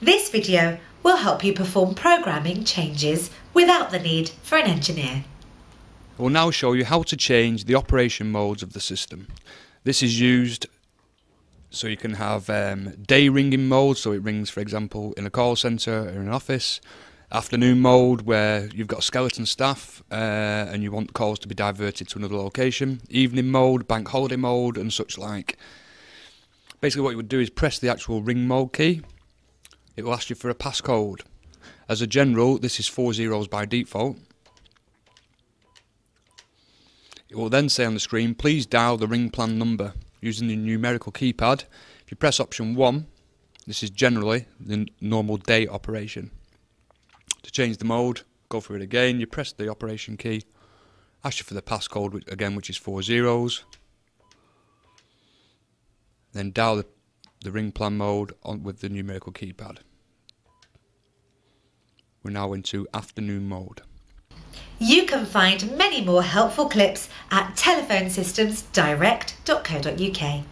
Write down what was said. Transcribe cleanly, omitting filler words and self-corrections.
This video will help you perform programming changes without the need for an engineer. I will now show you how to change the operation modes of the system. This is used so you can have day ringing mode, so it rings, for example, in a call centre or in an office. Afternoon mode, where you've got skeleton staff and you want calls to be diverted to another location. Evening mode, bank holiday mode and such like. Basically what you would do is press the actual ring mode key. It will ask you for a passcode. As a general, this is 4 zeros by default. It will then say on the screen, please dial the ring plan number using the numerical keypad. If you press option 1, this is generally the normal day operation. To change the mode, go through it again. You press the operation key, ask you for the passcode, which is 4 zeros. Then dial the ring plan mode with the numerical keypad. We're now into afternoon mode. You can find many more helpful clips at telephonesystemsdirect.co.uk.